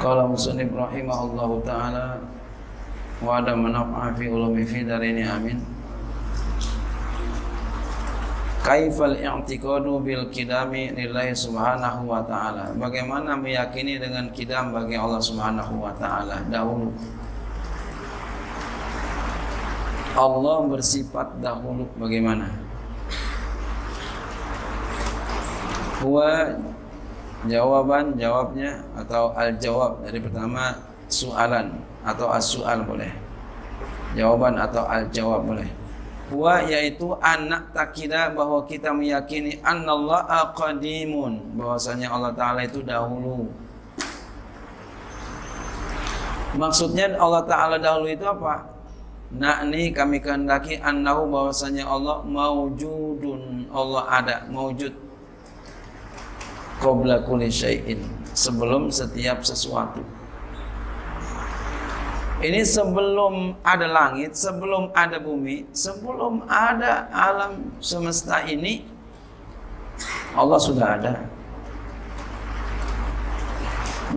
Qala musannif rahimahullahu ta'ala wa adam naf'a fi ulumi fi darini amin. Kaifal i'tiqadu bil qidami lillahi subhanahu wa ta'ala. Bagaimana meyakini dengan qidam bagi Allah subhanahu wa ta'ala? Dahulu Allah bersifat dahulu bagaimana? Huwa jawabnya atau al-jawab dari pertama su'alan atau as-su'al boleh. Jawaban atau al-jawab boleh. Huwa yaitu anak takidah bahwa kita meyakini annallaha qadimun, bahwasanya Allah Ta'ala itu dahulu. Maksudnya Allah Ta'ala dahulu itu apa? Na'ni kami kehendaki annahu bahwasanya Allah maujudun, Allah ada, maujud qabla kulli syai'in, sebelum setiap sesuatu. Ini sebelum ada langit, sebelum ada bumi, sebelum ada alam semesta ini Allah sudah ada.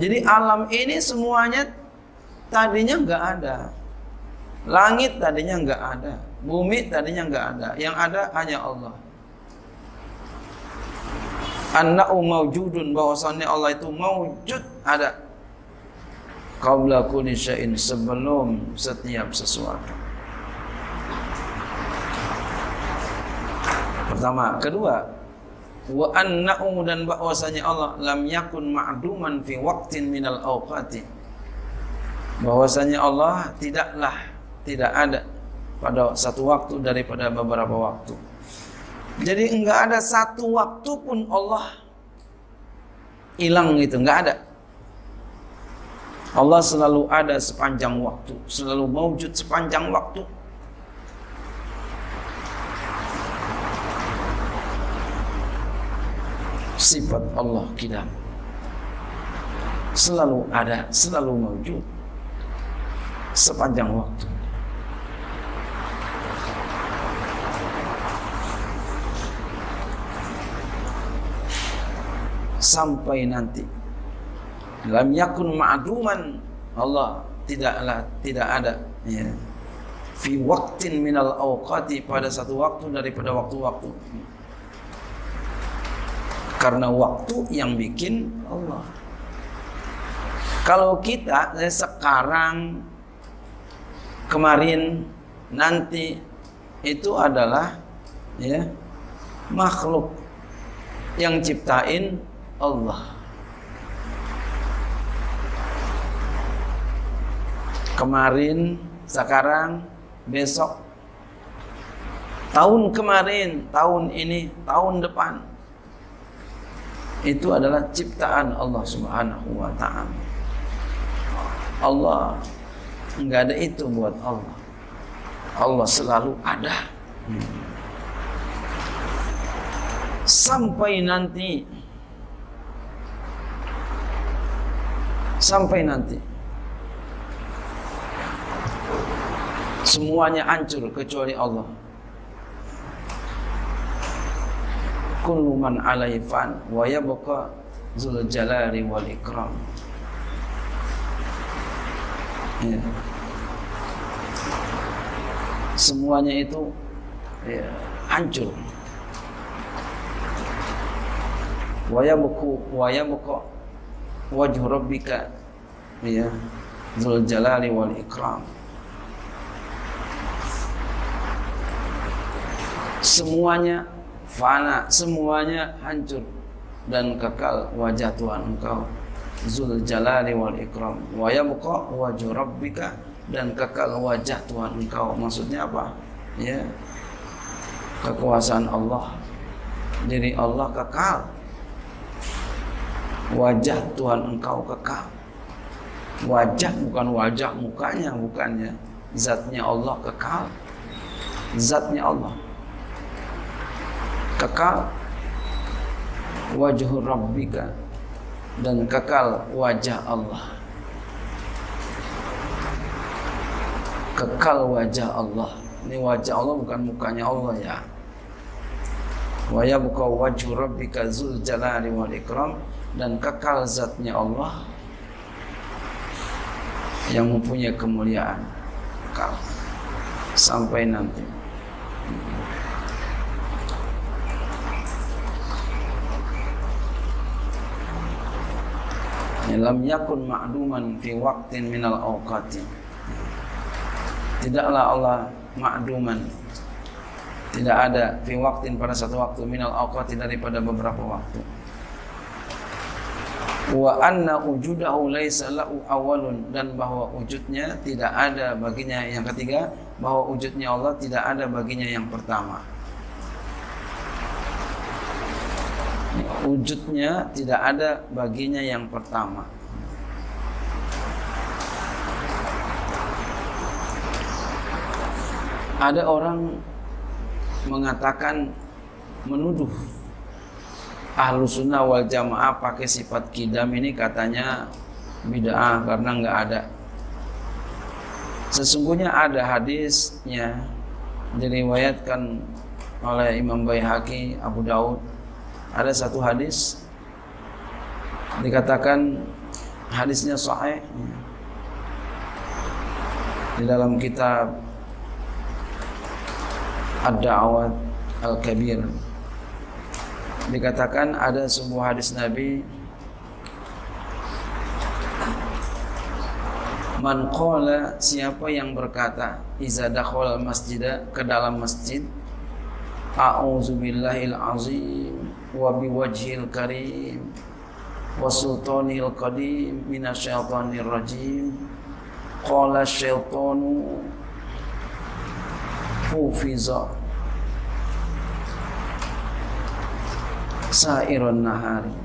Jadi alam ini semuanya tadinya nggak ada. Langit tadinya nggak ada, bumi tadinya nggak ada, yang ada hanya Allah. Annahu mawjudun, bahwasannya Allah itu mawjud, ada. Qabla kulli syai'in, sebelum setiap sesuatu. Pertama, kedua, wa annahu, dan bahwasannya Allah lam yakun ma'duman fi waqtin minal awqati, bahwasannya Allah tidak ada pada satu waktu daripada beberapa waktu. Jadi enggak ada satu waktu pun Allah hilang gitu, enggak ada. Allah selalu ada sepanjang waktu, selalu mewujud sepanjang waktu. Sifat Allah qidam, selalu ada, selalu mewujud sepanjang waktu. Sampai nanti lam yakun ma'duman, Allah tidak ada ya, fi waqtin minal awqati, pada satu waktu daripada waktu-waktu, karena waktu yang bikin Allah. Kalau kita sekarang, kemarin, nanti, itu adalah ya, makhluk yang ciptain Allah. Kemarin, sekarang, besok, tahun kemarin, tahun ini, tahun depan, itu adalah ciptaan Allah subhanahu wa ta'ala. Allah, enggak ada itu buat Allah. Allah selalu ada. Sampai nanti semuanya hancur kecuali Allah. Kullu man 'alaihi fan wa yabqa dzul jalali wal ikram. Ya. Semuanya itu ya, hancur. Wa yabqa wajhu rabbika ya dzul jalali wal ikram. Semuanya fana, semuanya hancur, dan kekal wajah Tuhan engkau dzul jalali wal ikram. Wa yabqa wajhu rabbika, dan kekal wajah Tuhan engkau. Maksudnya apa ya, kekuasaan Allah, diri Allah kekal, wajah Tuhan engkau kekal. Wajah bukan wajah mukanya, bukannya, zatnya Allah kekal. Zatnya Allah kekal. Wajhu rabbika, dan kekal wajah Allah. Kekal wajah Allah. Ini wajah Allah bukan mukanya Allah ya. Wa yabqa wajhu rabbika dzul jalali wal ikram, dan kekal zatnya Allah yang mempunyai kemuliaan kekal sampai nanti. Lam yakun ma'duman fi waqtin minal awqati, tidaklah Allah ma'duman, tidak ada, fi waqtin pada satu waktu, minal awqati daripada beberapa waktu. Wa anna wujudahu laisa lahu awalun, dan bahwa wujudnya tidak ada baginya yang ketiga, bahwa wujudnya Allah tidak ada baginya yang pertama. Wujudnya tidak ada baginya yang pertama. Ada orang mengatakan, menuduh Ahlus Sunnah wal Jamaah pakai sifat qidam ini katanya bid'ah karena nggak ada. Sesungguhnya ada hadisnya, diriwayatkan oleh Imam Baihaqi, Abu Daud. Ada satu hadis dikatakan hadisnya sahih di dalam kitab Ad-Da'awat Al-Kabir. Dikatakan ada sebuah hadis Nabi, man qala, siapa yang berkata, iza dakhala masjidah, ke dalam masjid, a'udzubillahil azim wa biwajhil karim wa sultanil qadim minasyaitonir rajim, qala syaitanu hufiza sairun nahari,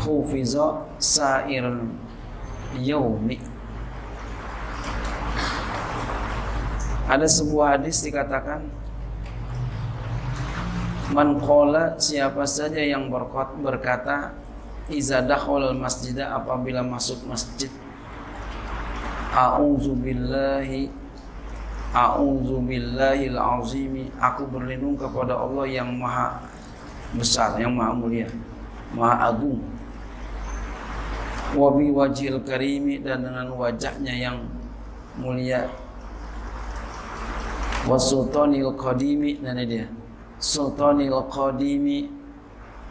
hufiza sairun yaumi. Ada sebuah hadis dikatakan, man qala, siapa saja yang berkata, iza dakhala masjidah, apabila masuk masjid, a'udzubillahi al-azim, aku berlindung kepada Allah yang maha besar, yang maha mulia, maha agung, wa bi wajhil karimi, dan dengan wajahnya yang mulia, wa sultanil qadimi, dan dia sultanil qadimi,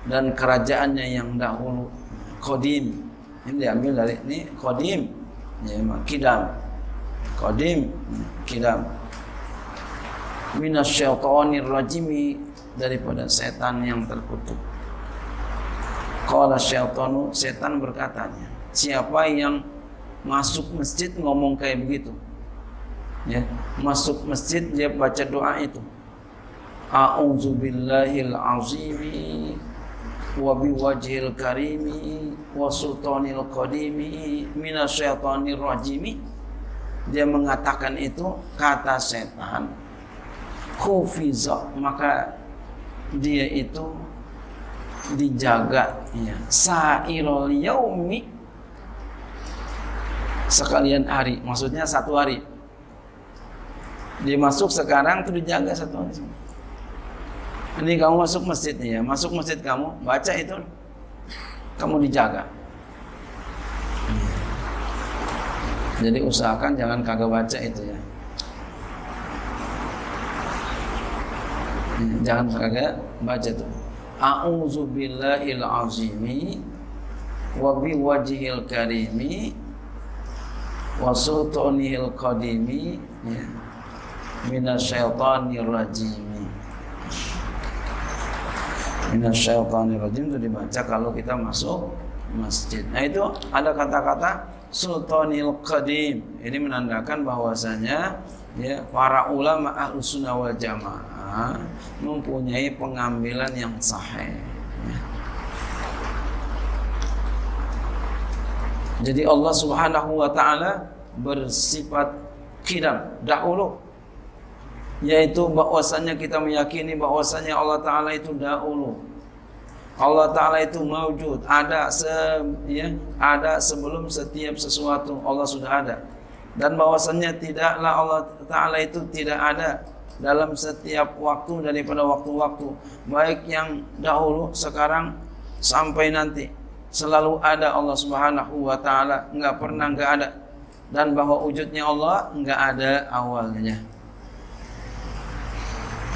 dan kerajaannya yang dahulu. Qadim ini diambil dari ini, qadim ya, qidam, qadim qidam, minasyaitonir rajim, daripada setan yang terkutuk. Qala syaitanu, setan berkatanya, siapa yang masuk masjid ngomong kayak begitu ya, masuk masjid dia baca doa itu, a'udzubillahil azimi wa biwajhil karimi wa sultanil qadimi minasyaitonir rajimi, dia mengatakan itu, kata setan, khufiza, maka dia itu dijaga ya, sairul yaumi, sekalian hari, maksudnya satu hari dia masuk, sekarang itu dijaga satu hari. Ini kamu masuk masjid nih ya, masuk masjid kamu baca itu, kamu dijaga. Jadi usahakan jangan kagak baca itu ya, jangan kagak baca tuh. A'udzubillahil azimi wa biwajhil karimi wa sultanil qadimi ya, minasyaitonir rajim. Minasyaitonirrajim itu dibaca kalau kita masuk masjid. Nah itu ada kata-kata sultanil qadim, ini menandakan bahwasanya ya, para ulama Ahlus Sunnah wal Jamaah mempunyai pengambilan yang sahih ya. Jadi Allah Subhanahu wa ta'ala bersifat qidam dahulu, yaitu bahwasanya kita meyakini bahwasanya Allah Ta'ala itu dahulu, Allah Ta'ala itu mawjud, ada ada sebelum setiap sesuatu, Allah sudah ada. Dan bahwasanya tidaklah Allah Ta'ala itu tidak ada, dalam setiap waktu daripada waktu-waktu, baik yang dahulu, sekarang, sampai nanti. Selalu ada Allah Subhanahu wa Ta'ala, enggak pernah enggak ada, dan bahwa wujudnya Allah enggak ada awalnya.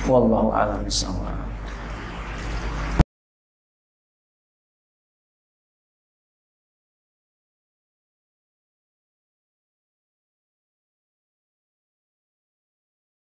Wallahu a'lam bishawab.